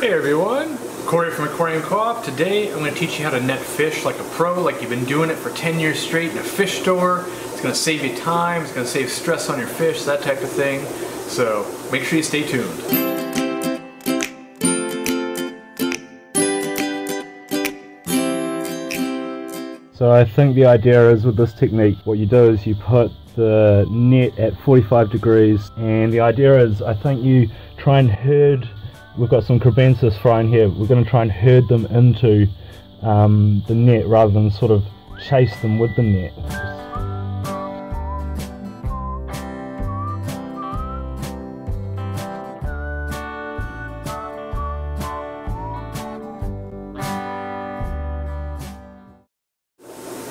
Hey everyone, Corey from Aquarium Co-op. Today I'm going to teach you how to net fish like a pro, like you've been doing it for 10 years straight in a fish store. It's going to save you time, it's going to save stress on your fish, that type of thing. So make sure you stay tuned. So I think the idea is with this technique, what you do is you put the net at 45 degrees, and the idea is I think you try and herd, we've got some crebensis frying here, we're going to try and herd them into the net rather than sort of chase them with the net.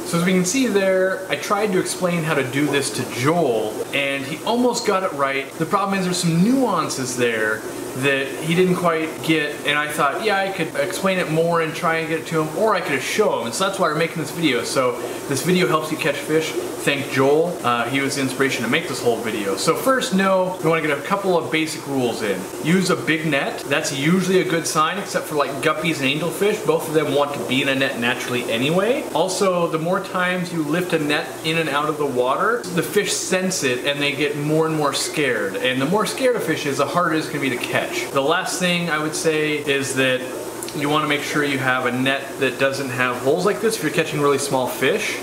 So as we can see there, I tried to explain how to do this to Joel, and he almost got it right. The problem is there's some nuances there that he didn't quite get, and I thought, yeah, I could explain it more and try and get it to him, or I could just show him, and so that's why we're making this video. So this video helps you catch fish. Thank Joel. He was the inspiration to make this whole video. So first, we want to get a couple of basic rules in. Use a big net. That's usually a good sign, except for like guppies and angelfish. Both of them want to be in a net naturally anyway. Also, the more times you lift a net in and out of the water, the fish sense it and they get more and more scared. And the more scared a fish is, the harder it is going to be to catch. The last thing I would say is that you want to make sure you have a net that doesn't have holes like this if you're catching really small fish.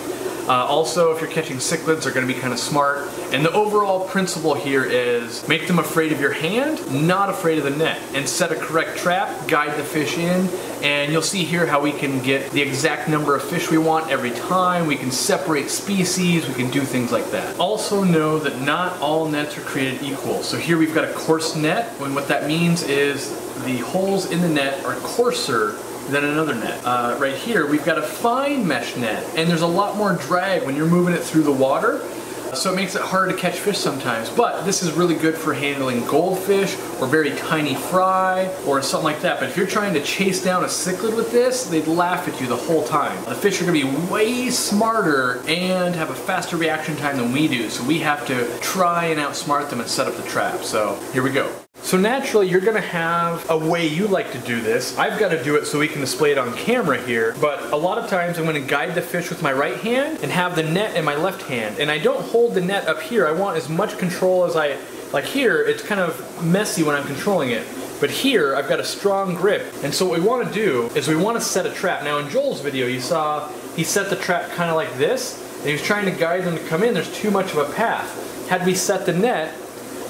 Also, if you're catching cichlids, they're going to be kind of smart. And the overall principle here is make them afraid of your hand, not afraid of the net. And set a correct trap, guide the fish in, and you'll see here how we can get the exact number of fish we want every time. We can separate species, we can do things like that. Also know that not all nets are created equal. So here we've got a coarse net, and what that means is the holes in the net are coarser than another net. Right here we've got a fine mesh net, and there's a lot more drag when you're moving it through the water, so it makes it harder to catch fish sometimes. But this is really good for handling goldfish or very tiny fry or something like that. But if you're trying to chase down a cichlid with this, they'd laugh at you the whole time. The fish are going to be way smarter and have a faster reaction time than we do, so we have to try and outsmart them and set up the trap. So here we go. So naturally, you're going to have a way you like to do this. I've got to do it so we can display it on camera here, but a lot of times I'm going to guide the fish with my right hand and have the net in my left hand. And I don't hold the net up here. I want as much control as I... Like here, it's kind of messy when I'm controlling it. But here, I've got a strong grip. And so what we want to do is we want to set a trap. Now in Joel's video, you saw he set the trap kind of like this, and he was trying to guide them to come in. There's too much of a path. Had we set the net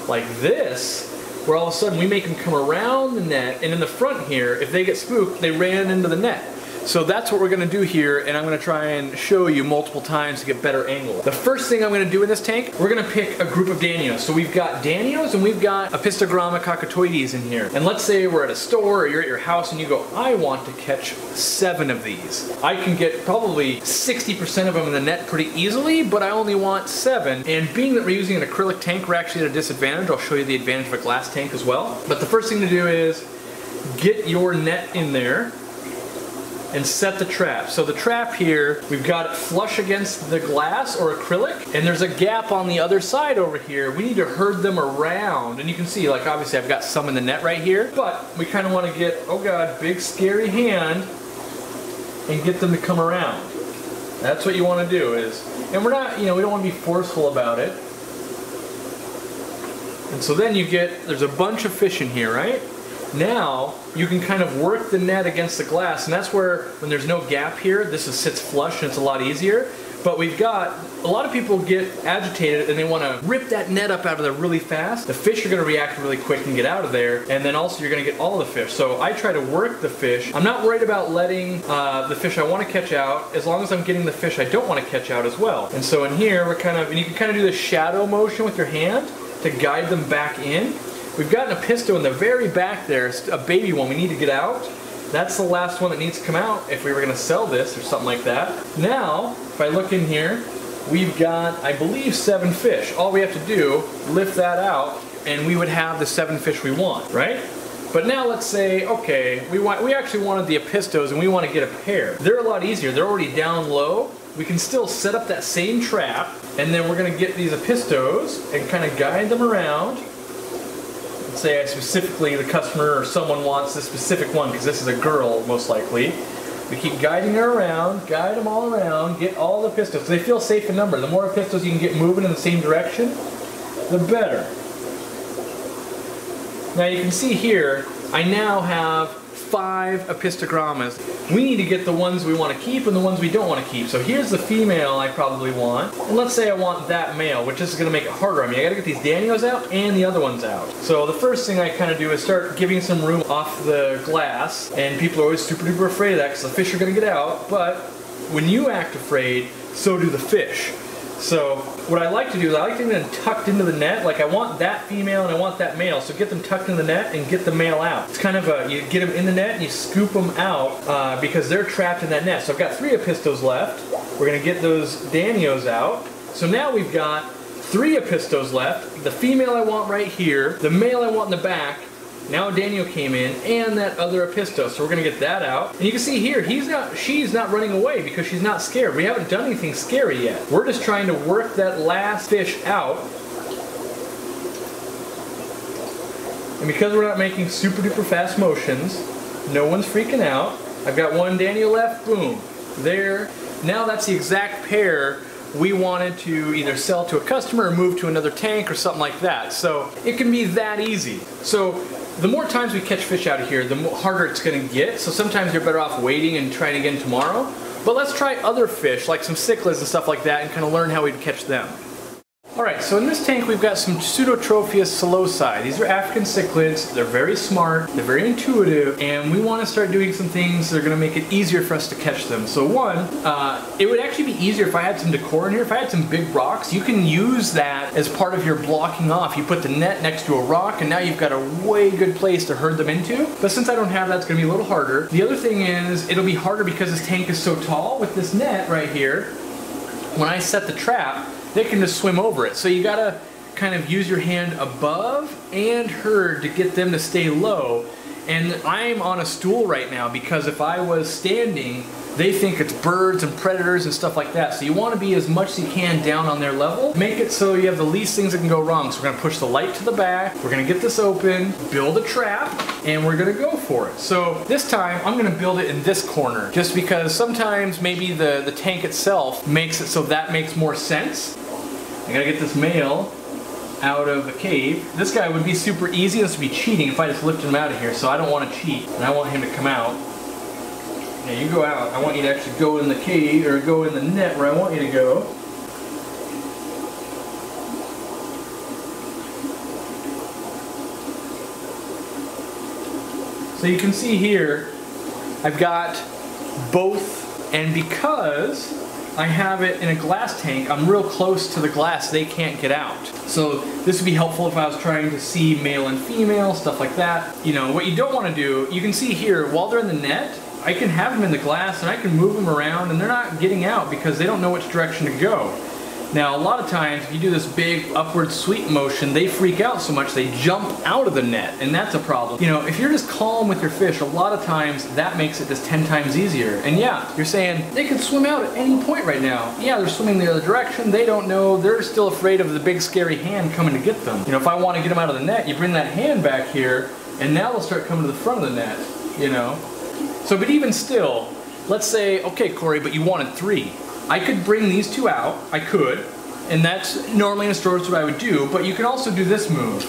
like this, where all of a sudden we make them come around the net, and in the front here, if they get spooked, they ran into the net. So that's what we're gonna do here, and I'm gonna try and show you multiple times to get better angle. The first thing I'm gonna do in this tank, we're gonna pick a group of danios. So we've got danios and we've got Apistogramma cacatuoides in here. And let's say we're at a store or you're at your house and you go, I want to catch 7 of these. I can get probably 60% of them in the net pretty easily, but I only want 7. And being that we're using an acrylic tank, we're actually at a disadvantage. I'll show you the advantage of a glass tank as well. But the first thing to do is get your net in there and set the trap. So the trap here, we've got it flush against the glass or acrylic, and there's a gap on the other side over here. We need to herd them around, and you can see, like obviously I've got some in the net right here, but we kind of want to get, oh god, big scary hand, and get them to come around. That's what you want to do is, and we're not, we don't want to be forceful about it. And so then you get, there's a bunch of fish in here, right? Now, you can kind of work the net against the glass, and that's where, when there's no gap here, this is, sits flush and it's a lot easier. But we've got, a lot of people get agitated and they want to rip that net up out of there really fast. The fish are going to react really quick and get out of there, and then also you're going to get all the fish. So I try to work the fish. I'm not worried about letting the fish I want to catch out, as long as I'm getting the fish I don't want to catch out as well. And so in here, we're kind of, and you can kind of do this shadow motion with your hand to guide them back in. We've got an Apisto in the very back there, a baby one we need to get out. That's the last one that needs to come out if we were going to sell this or something like that. Now, if I look in here, we've got, I believe, 7 fish. All we have to do, lift that out, and we would have the 7 fish we want, right? But now let's say, okay, we actually wanted the Apistos and we want to get a pair. They're a lot easier. They're already down low. We can still set up that same trap, and then we're going to get these Apistos and kind of guide them around. say specifically the customer or someone wants this specific one, because this is a girl, most likely. We keep guiding her around, guide them all around, get all the pistils. They feel safe in number. The more pistils you can get moving in the same direction, the better. Now you can see here, I now have 5 apistogrammas. We need to get the ones we want to keep and the ones we don't want to keep. So here's the female I probably want. And let's say I want that male, which is going to make it harder on me. I got to get these danios out and the other ones out. So the first thing I kind of do is start giving some room off the glass. And people are always super duper afraid of that because the fish are going to get out. But when you act afraid, so do the fish. So what I like to do is I like to get them tucked into the net. Like I want that female and I want that male, so get them tucked in the net and get the male out. It's kind of a, you get them in the net and you scoop them out because they're trapped in that net. So I've got 3 apistos left. We're going to get those danios out. So now we've got 3 apistos left. The female I want right here, the male I want in the back. Now Daniel came in, and that other Episto, so we're going to get that out. And you can see here, she's not running away because she's not scared. We haven't done anything scary yet. We're just trying to work that last fish out. And because we're not making super duper fast motions, no one's freaking out. I've got one Daniel left, boom, there. Now that's the exact pair we wanted to either sell to a customer or move to another tank or something like that. So it can be that easy. So the more times we catch fish out of here, the harder it's going to get. So sometimes you're better off waiting and trying again tomorrow. But let's try other fish, like some cichlids and stuff like that, and kind of learn how we'd catch them. Alright, so in this tank we've got some Pseudotropheus saulosi. These are African cichlids. They're very smart, they're very intuitive, and we want to start doing some things that are going to make it easier for us to catch them. So one, it would actually be easier if I had some decor in here. If I had some big rocks, you can use that as part of your blocking off. You put the net next to a rock and now you've got a way good place to herd them into. But since I don't have that, it's going to be a little harder. The other thing is, it'll be harder because this tank is so tall. With this net right here, when I set the trap, they can just swim over it. So you gotta kind of use your hand above and herd to get them to stay low. And I'm on a stool right now because if I was standing, they think it's birds and predators and stuff like that. So you wanna be as much as you can down on their level. Make it so you have the least things that can go wrong. So we're gonna push the light to the back, we're gonna get this open, build a trap, and we're gonna go for it. So this time, I'm gonna build it in this corner just because sometimes maybe the tank itself makes it so that makes more sense. I gotta get this male out of the cave. This guy would be super easy. This would be cheating if I just lifted him out of here, so I don't want to cheat. And I want him to come out. Now you go out. I want you to actually go in the cave, or go in the net where I want you to go. So you can see here, I've got both, and because I have it in a glass tank, I'm real close to the glass, they can't get out. So this would be helpful if I was trying to see male and female, stuff like that. You know, what you don't want to do, you can see here, while they're in the net, I can have them in the glass and I can move them around and they're not getting out because they don't know which direction to go. Now a lot of times, if you do this big upward sweep motion, they freak out so much they jump out of the net, and that's a problem. You know, if you're just calm with your fish, a lot of times that makes it just 10 times easier. And yeah, you're saying they could swim out at any point right now. Yeah, they're swimming the other direction, they don't know, they're still afraid of the big scary hand coming to get them. You know, if I want to get them out of the net, you bring that hand back here, and now they'll start coming to the front of the net, you know. So, but even still, let's say, okay, Corey, but you wanted 3. I could bring these 2 out, I could, and that's normally in a storage what I would do, but you can also do this move.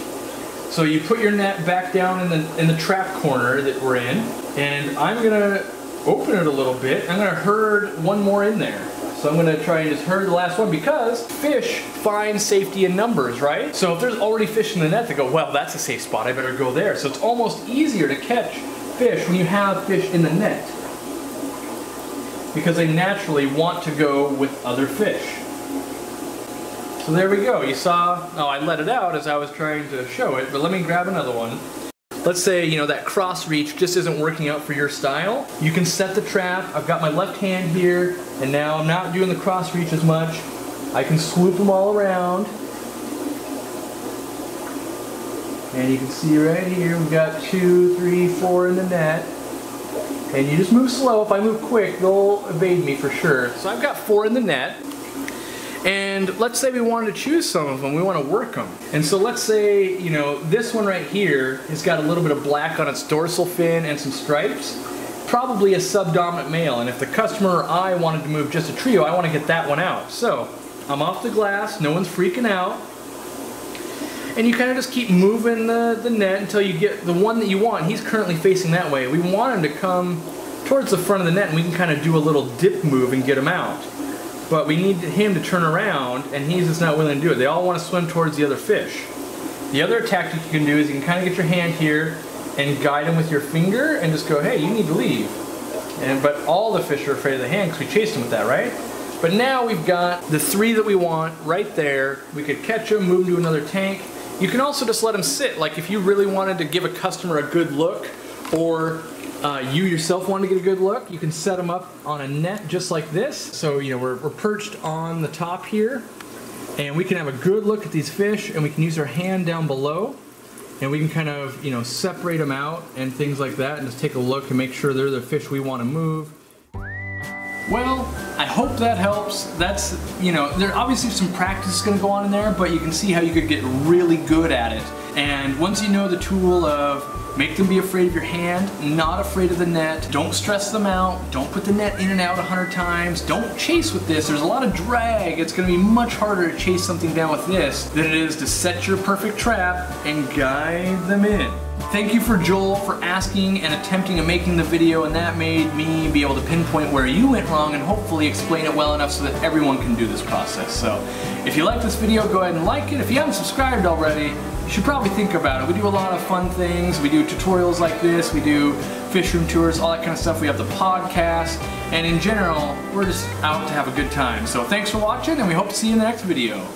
So you put your net back down in the trap corner that we're in, and I'm gonna open it a little bit. I'm gonna herd one more in there. So I'm gonna try and just herd the last one because fish find safety in numbers, right? So if there's already fish in the net, they go, well, that's a safe spot, I better go there. So it's almost easier to catch fish when you have fish in the net, because they naturally want to go with other fish. So there we go. You saw, oh, I let it out as I was trying to show it, but let me grab another one. Let's say, you know, that cross reach just isn't working out for your style. You can set the trap. I've got my left hand here, and now I'm not doing the cross reach as much. I can swoop them all around. And you can see right here, we've got 2, 3, 4 in the net. And you just move slow. If I move quick, they'll evade me for sure. So I've got 4 in the net. And let's say we wanted to choose some of them, we want to work them. And so let's say, you know, this one right here has got a little bit of black on its dorsal fin and some stripes. Probably a subdominant male, and if the customer or I wanted to move just a trio, I want to get that one out. So I'm off the glass, no one's freaking out. And you kind of just keep moving the net until you get the one that you want. He's currently facing that way. We want him to come towards the front of the net and we can kind of do a little dip move and get him out. But we need him to turn around and he's just not willing to do it. They all want to swim towards the other fish. The other tactic you can do is you can kind of get your hand here and guide him with your finger and just go, hey, you need to leave. But all the fish are afraid of the hand because we chased them with that, right? But now we've got the three that we want right there. We could catch them, move them to another tank. You can also just let them sit. Like if you really wanted to give a customer a good look, or you yourself want to get a good look, you can set them up on a net just like this. So, you know, we're perched on the top here and we can have a good look at these fish, and we can use our hand down below and we can kind of, you know, separate them out and things like that and just take a look and make sure they're the fish we want to move. Well, I hope that helps. That's, you know, there obviously some practice is going to go on in there, but you can see how you could get really good at it. And once you know the tool of make them be afraid of your hand, not afraid of the net, don't stress them out, don't put the net in and out 100 times, don't chase with this. There's a lot of drag. It's going to be much harder to chase something down with this than it is to set your perfect trap and guide them in. Thank you for Joel for asking and attempting and making the video, and that made me be able to pinpoint where you went wrong and hopefully explain it well enough so that everyone can do this process. So if you like this video, go ahead and like it. If you haven't subscribed already, you should probably think about it. We do a lot of fun things. We do tutorials like this. We do fish room tours, all that kind of stuff. We have the podcast, and in general, we're just out to have a good time. So thanks for watching, and we hope to see you in the next video.